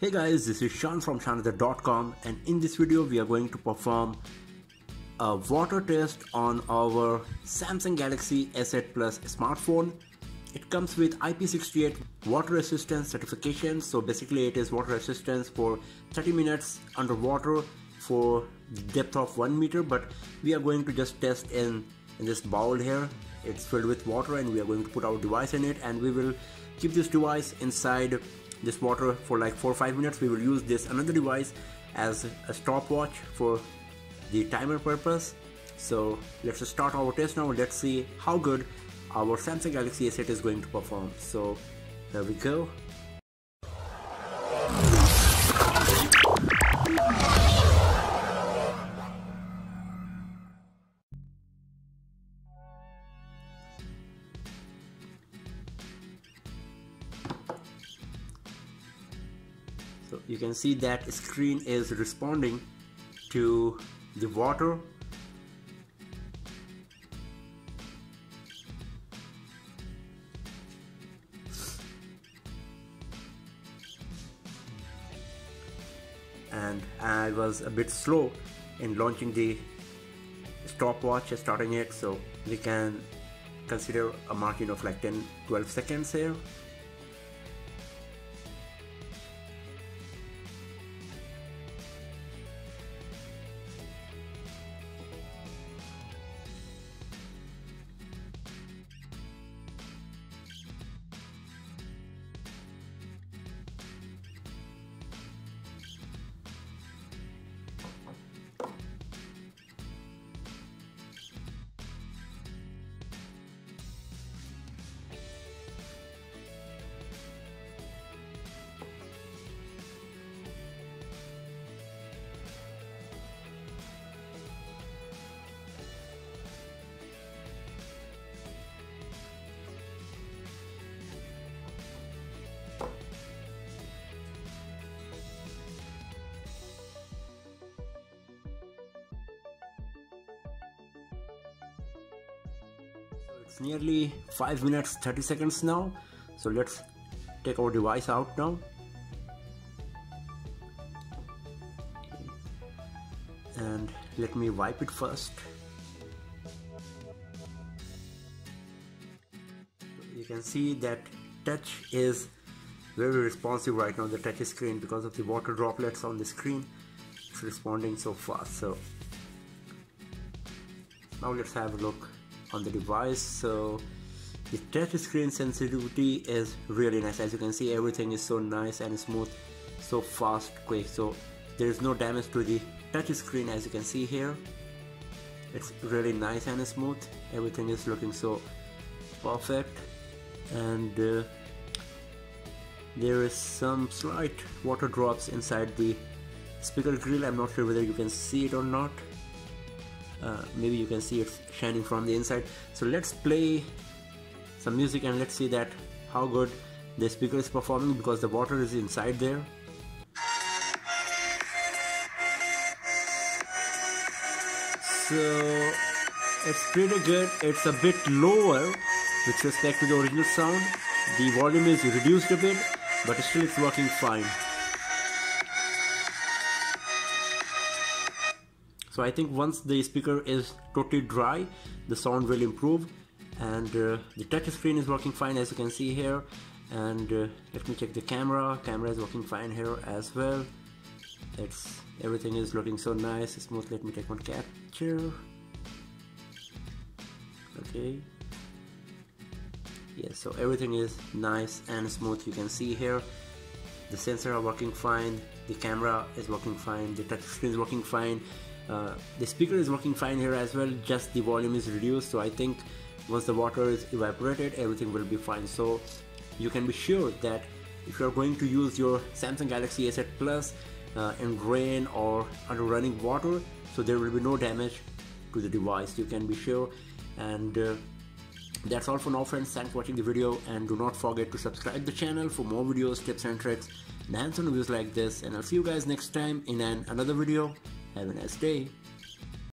Hey guys, this is Shaan from shaanhaider.com, and in this video we are going to perform a water test on our Samsung Galaxy S8 Plus smartphone. It comes with IP68 water resistance certification, so basically it is water resistance for 30 minutes underwater for depth of 1 meter, but we are going to just test in this bowl here. It's filled with water and we are going to put our device in it, and we will keep this device inside this water for like 4 or 5 minutes. We will use this another device as a stopwatch for the timer purpose. So let's start our test now. Let's see how good our Samsung Galaxy S8 is going to perform. So there we go. So you can see that screen is responding to the water. And I was a bit slow in launching the stopwatch, starting it, so we can consider a margin of like 10-12 seconds here. It's nearly 5 minutes 30 seconds now, so let's take our device out now, and let me wipe it first. You can see that touch is very responsive right now, the touch screen, because of the water droplets on the screen. It's responding so fast. So now let's have a look on the device. So the touch screen sensitivity is really nice. As you can see, everything is so nice and smooth, so fast, quick. So there is no damage to the touch screen. As you can see here, it's really nice and smooth. Everything is looking so perfect, and there is some slight water drops inside the speaker grill. I'm not sure whether you can see it or not. Maybe you can see it shining from the inside. So let's play some music and let's see that how good the speaker is performing, because the water is inside there. So it's pretty good. It's a bit lower with respect to the original sound. The volume is reduced a bit, but still it's working fine. So I think once the speaker is totally dry, the sound will improve, and the touch screen is working fine, as you can see here. And let me check the camera. Camera is working fine here as well. Everything is looking so nice, smooth. Let me take one capture. Okay. Yeah, so everything is nice and smooth. You can see here the sensors are working fine, the camera is working fine, the touch screen is working fine. The speaker is working fine here as well, just the volume is reduced. So I think once the water is evaporated, everything will be fine. So you can be sure that if you are going to use your Samsung Galaxy S8 Plus in rain or under running water, so there will be no damage to the device, you can be sure. And that's all for now, friends. Thanks for watching the video, and do not forget to subscribe the channel for more videos, tips and tricks, and hands-on reviews like this. And I'll see you guys next time in another video. Have a nice day.